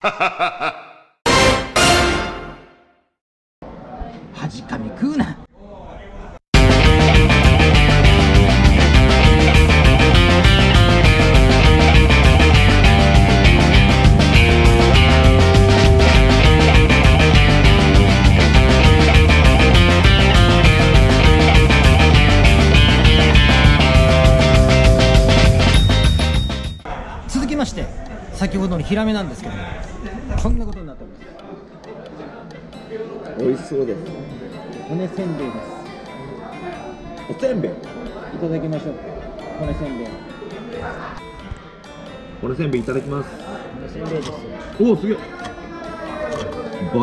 恥かみ食うな。続きまして先ほどのヒラメなんですけど、こんなことになってます。美味しそうです。骨せんべいです。おせんべい。いただきましょう。骨せんべい。骨せんべいいただきます。骨せんべいです。おお、すげえ。バ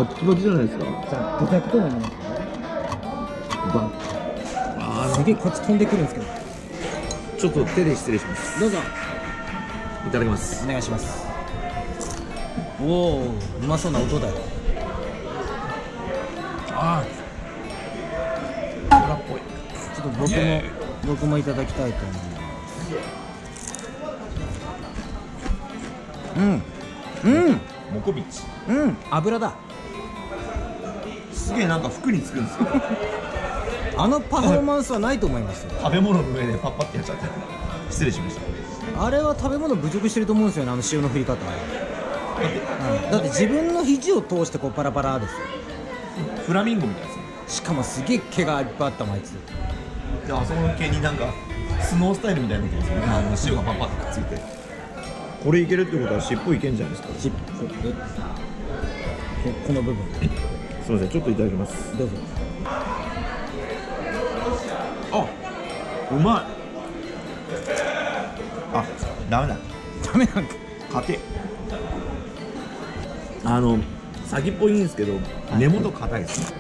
ッキバキじゃないですか。ザクザクとなりますね。ああ、すげえこっち飛んでくるんですけど。ちょっと手で失礼します。どうぞ。いただきます。お願いします。おお、うまそうな音だよ。ああ、脂っぽい。ちょっと僕もいただきたいと思います。うん、うん、モコビチ。うん、油だ。すげえなんか服につくんですよ。あのパフォーマンスはないと思いますよ。食べ物の上でパッパってやっちゃって。失礼しました。あれは食べ物侮辱してると思うんですよね、あの塩の振り方。だって自分の肘を通してこうパラパラですよ。フラミンゴみたいですね。しかもすげえ毛がいっぱいあったもんあいつ。であそこの毛になんかスノースタイルみたいなのですよね、あの塩がパンパンとくっついて。これいけるってことは尻尾いけんじゃないですか。尻尾、この部分。すみません、ちょっといただきます。どうぞ。あ、うまい。あ、ダメだ。ダメなんか。硬い。先っぽいいんですけど、根元硬いです。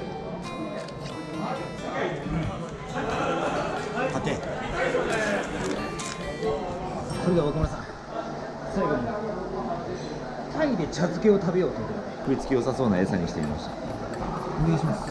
硬い。それでは若村さん、最後にタイで茶漬けを食べようということで、食いつき良さそうな餌にしてみました。お願いします。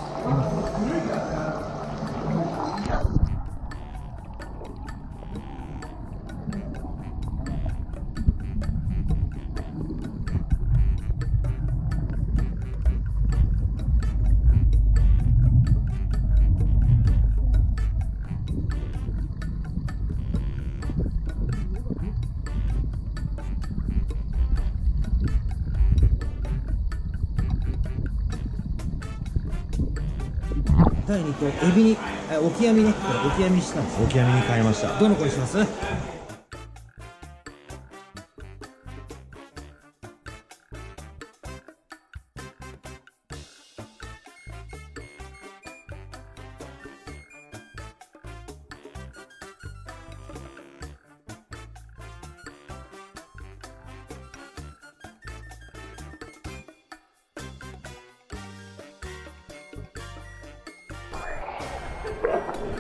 第2とエビに、オキアミね、オキアミしたんです。オキアミに変えました。どの子にします？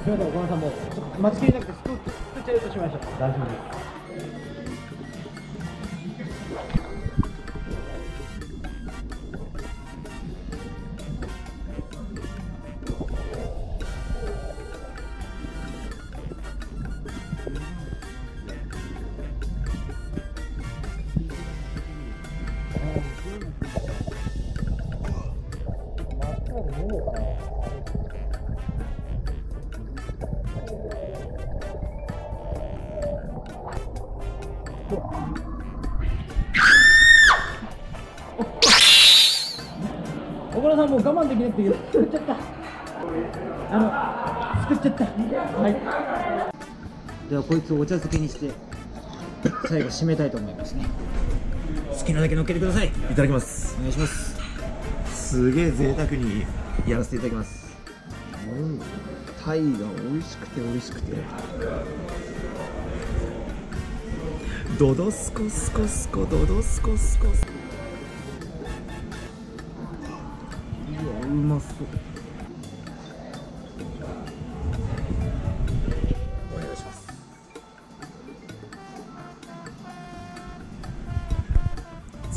すみません、岡村さんも待ちきれなくてすくっちゃうとしました。大丈夫です。小倉さんもう我慢できなくてすくっちゃった。すくっちゃった。はい、ではこいつをお茶漬けにして最後締めたいと思いますね。好きなだけ乗っけてください。いただきます。お願いします。すげえ贅沢にやらせていただきます。タイが美味しくて美味しくて、ドドスコスコスコドドスコスコスコ。うわ、うまそう。お願いします。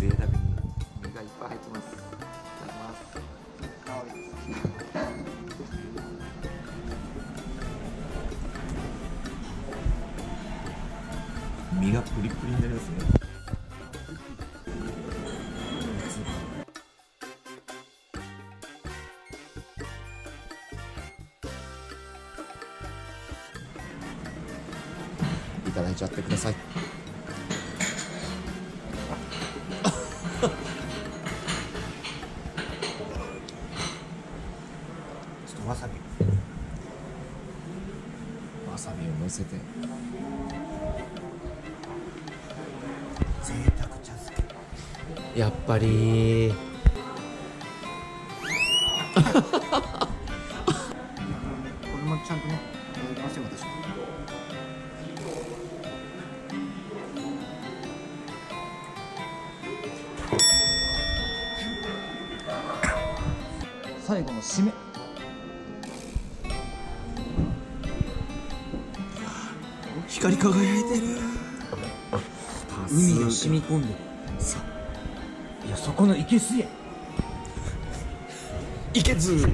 贅沢に身がいっぱい入ってます。いただきます。身がプリプリになりますね。ただいちゃってください。ちょっとわさびをのせて贅沢茶漬け。やっぱりこれもちゃんとねいただきますよ私は。最後の締め。光り輝いてる。海が染み込んでる。いや、そこのいけすや。いけず。